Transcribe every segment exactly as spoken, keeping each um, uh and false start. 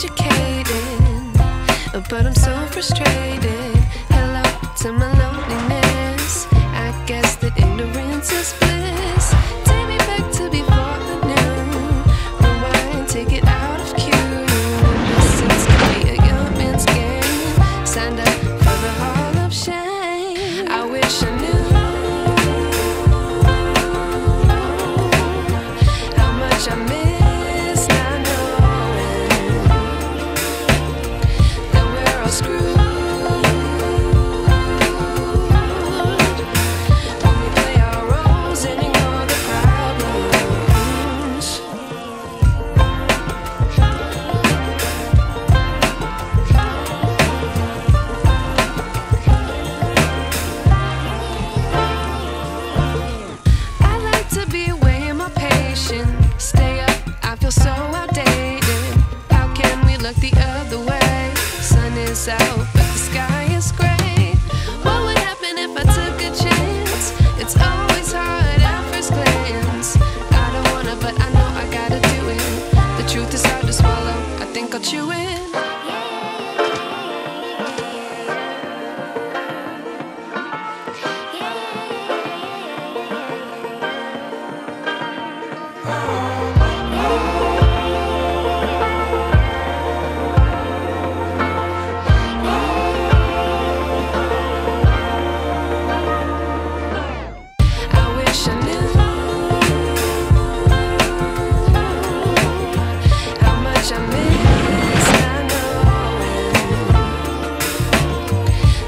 educated, but I'm so frustrated. Hello to my loneliness. I guess that ignorance is bliss. Take me back to before I knew. Rewind, take it out of cue. Innocence can be a young man's game. Signed up for the Hall of Shame. I wish I knew how much I missed. Stay up, I feel so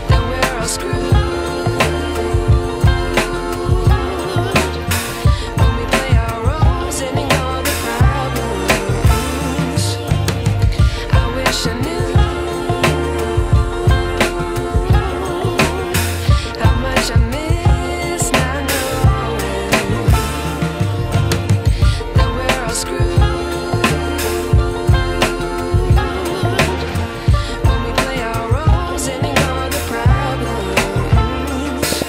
outdated. How can we look the other way? Sun is out, but the sky is gray. What would happen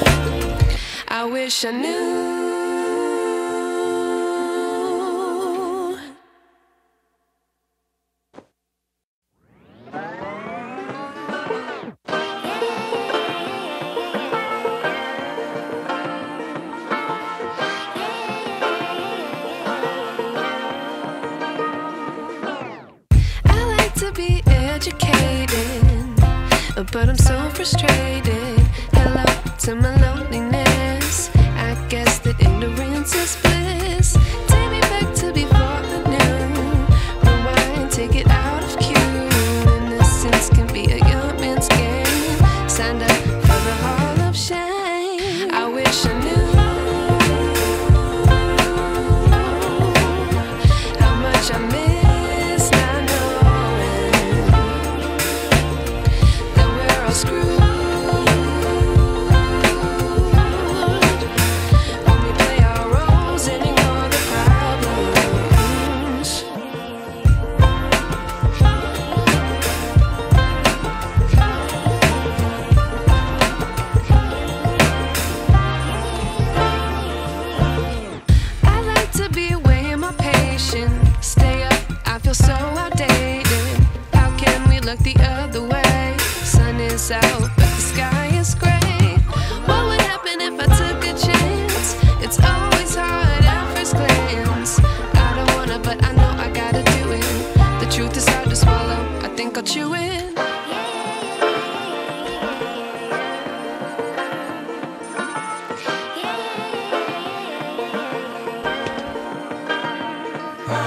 if I took a chance? It's always hard at first glance. I don't wanna, but I know I gotta do it. The truth is hard to swallow, I think I'll chew it. I wish I knew. I like to be educated, but I'm so frustrated. Hello to my loneliness. I guess that ignorance is bliss. Take me back to before I knew. Rewind, take it out of cue. Innocence can be a young man's game. Signed up for the Hall of Shame. I wish I knew how much I missed not knowing that we're all screwed. Stay up, I feel so outdated. How can we look the other way? Sun is out, but the sky is gray. What would happen if I took a chance? It's always hard at first glance. I don't wanna, but I know I gotta do it. The truth is hard to swallow, I think I'll chew it. Oh,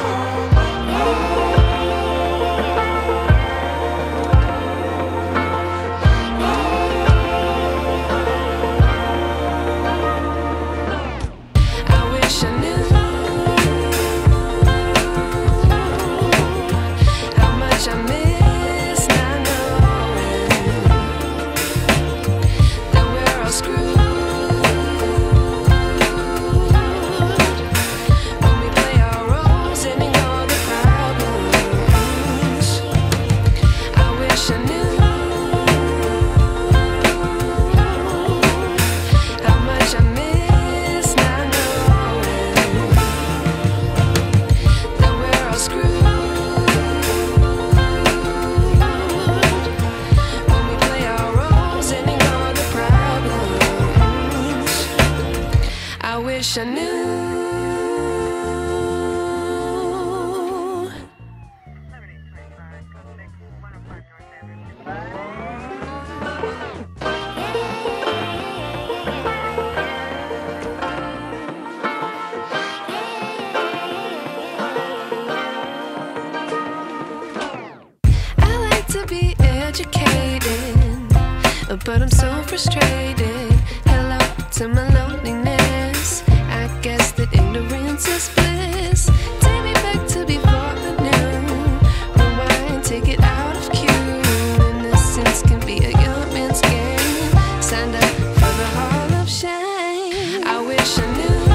but I'm so frustrated. Hello to my loneliness. I guess that ignorance is bliss. Take me back to before the new. Rewind, take it out of cue. Innocence can be a young man's game. Signed up for the Hall of Shame. I wish I knew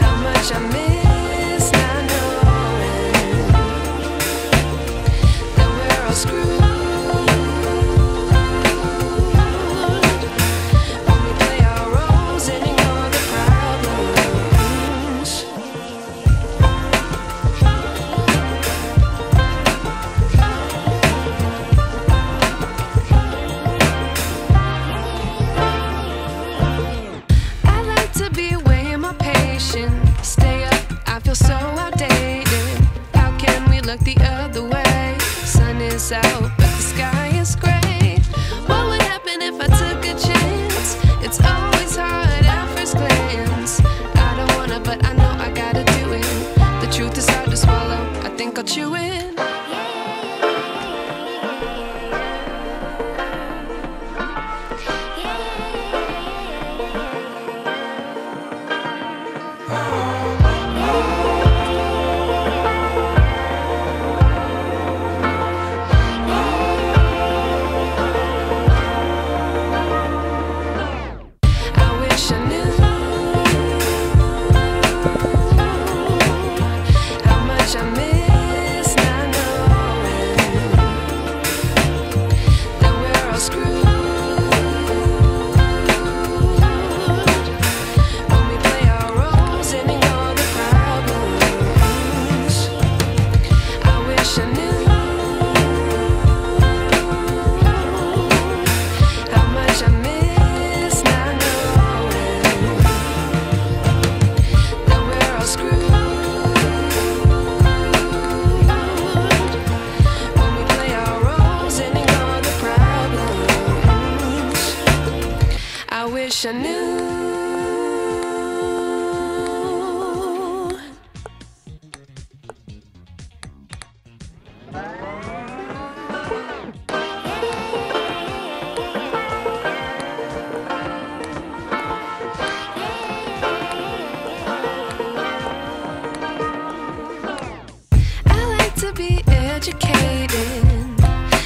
how much I missed. Stay up, I feel so outdated. How can we look the other way? Sun is out, but the sky is gray. What would happen if I took a chance? It's always hard at first glance. I don't wanna, but I know I gotta do it. The truth is hard to swallow, I think I'll chew it. I wish I knew. I like to be educated,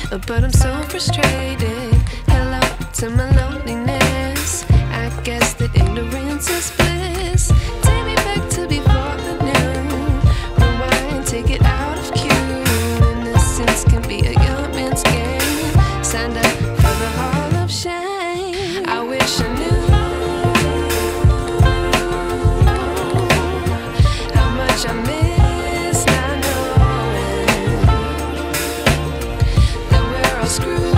but I'm so frustrated. Hello to my loneliness. I guess that ignorance is bliss. Take me back to before the new. Rewind, take it out of cue. Innocence can be a young man's game. Signed up for the Hall of Shame. I wish I knew how much I miss not knowing that we're all screwed.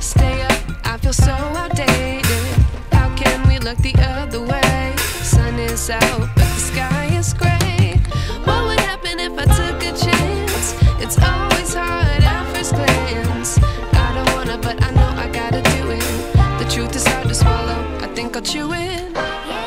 Stay up, I feel so outdated. How can we look the other way? Sun is out, but the sky is gray. What would happen if I took a chance? It's always hard at first glance. I don't wanna, but I know I gotta do it. The truth is hard to swallow, I think I'll chew it.